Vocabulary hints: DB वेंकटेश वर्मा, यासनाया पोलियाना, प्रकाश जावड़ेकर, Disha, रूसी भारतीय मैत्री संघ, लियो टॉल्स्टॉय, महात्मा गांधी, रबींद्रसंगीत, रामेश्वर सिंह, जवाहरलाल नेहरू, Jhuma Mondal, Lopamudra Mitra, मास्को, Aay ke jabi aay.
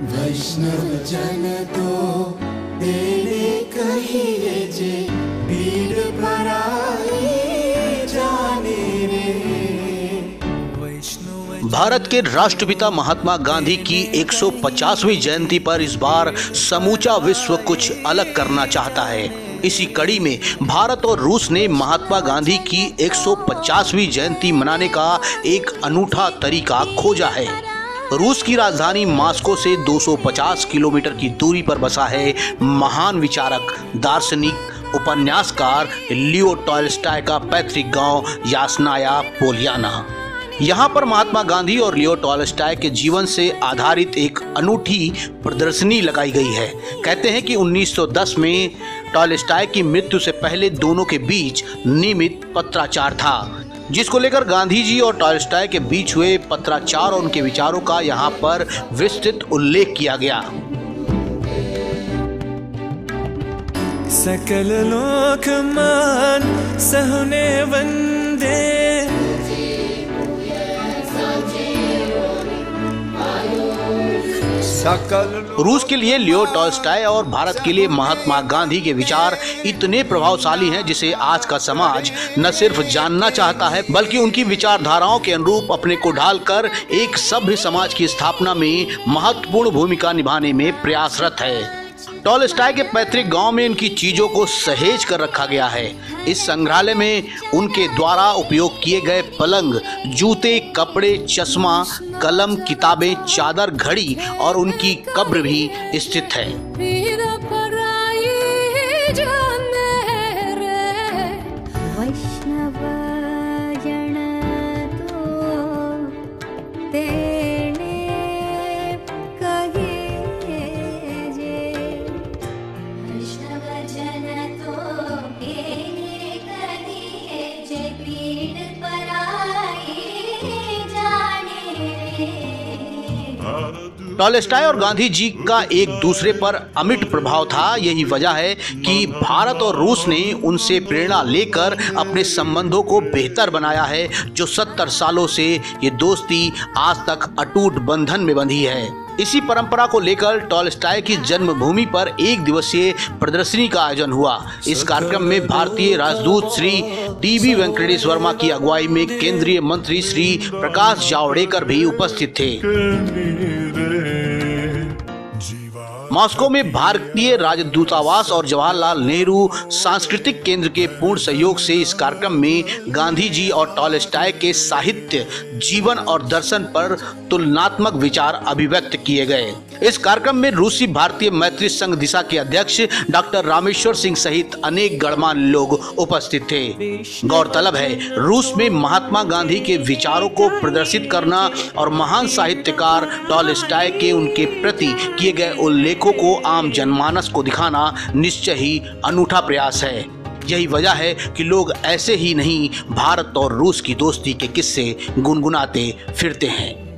वैष्णव जन तो तेरे कहिए जे पीर पराई जाने रे। भारत के राष्ट्रपिता महात्मा गांधी की 150वीं जयंती पर इस बार समूचा विश्व कुछ अलग करना चाहता है। इसी कड़ी में भारत और रूस ने महात्मा गांधी की 150वीं जयंती मनाने का एक अनूठा तरीका खोजा है। रूस की राजधानी मास्को से 250 किलोमीटर की दूरी पर बसा है महान विचारक, दार्शनिक, उपन्यासकार लियो टॉल्स्टॉय का पैतृक गांव यासनाया पोलियाना। यहाँ पर महात्मा गांधी और लियो टॉल्स्टॉय के जीवन से आधारित एक अनूठी प्रदर्शनी लगाई गई है। कहते हैं कि 1910 में टॉल्स्टॉय की मृत्यु से पहले दोनों के बीच नियमित पत्राचार था, जिसको लेकर गांधी जी और टॉल्स्टॉय के बीच हुए पत्राचार और उनके विचारों का यहाँ पर विस्तृत उल्लेख किया गया। सकल लोक मान सहने वंदे रूस के लिए लियो टॉल्स्टॉय और भारत के लिए महात्मा गांधी के विचार इतने प्रभावशाली हैं जिसे आज का समाज न सिर्फ जानना चाहता है बल्कि उनकी विचारधाराओं के अनुरूप अपने को ढालकर एक सभ्य समाज की स्थापना में महत्वपूर्ण भूमिका निभाने में प्रयासरत है। टॉल्स्टॉय के पैतृक गांव में इनकी चीजों को सहेज कर रखा गया है। इस संग्रहालय में उनके द्वारा उपयोग किए गए पलंग, जूते, कपड़े, चश्मा, कलम, किताबें, चादर, घड़ी और उनकी कब्र भी स्थित है। टॉल्स्टॉय और गांधी जी का एक दूसरे पर अमिट प्रभाव था। यही वजह है कि भारत और रूस ने उनसे प्रेरणा लेकर अपने संबंधों को बेहतर बनाया है, जो 70 सालों से ये दोस्ती आज तक अटूट बंधन में बंधी है। इसी परंपरा को लेकर टॉल्स्टॉय की जन्मभूमि पर एक दिवसीय प्रदर्शनी का आयोजन हुआ। इस कार्यक्रम में भारतीय राजदूत श्री DB वेंकटेश वर्मा की अगुवाई में केंद्रीय मंत्री श्री प्रकाश जावड़ेकर भी उपस्थित थे। मॉस्को में भारतीय राजदूतावास और जवाहरलाल नेहरू सांस्कृतिक केंद्र के पूर्ण सहयोग से इस कार्यक्रम में गांधी जी और टॉल्स्टॉय के साहित्य, जीवन और दर्शन पर तुलनात्मक विचार अभिव्यक्त किए गए। इस कार्यक्रम में रूसी भारतीय मैत्री संघ दिशा के अध्यक्ष डॉक्टर रामेश्वर सिंह सहित अनेक गणमान्य लोग उपस्थित थे। गौरतलब है, रूस में महात्मा गांधी के विचारों को प्रदर्शित करना और महान साहित्यकार टॉल्स्टॉय के उनके प्रति किए गए उल्लेख को आम जनमानस को दिखाना निश्चय ही अनूठा प्रयास है। यही वजह है कि लोग ऐसे ही नहीं भारत और रूस की दोस्ती के किस्से गुनगुनाते फिरते हैं।